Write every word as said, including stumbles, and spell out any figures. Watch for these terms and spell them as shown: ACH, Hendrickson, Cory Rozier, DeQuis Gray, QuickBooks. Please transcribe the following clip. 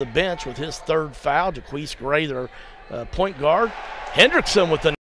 The bench with his third foul. DeQuis Gray, their uh, point guard. Hendrickson with the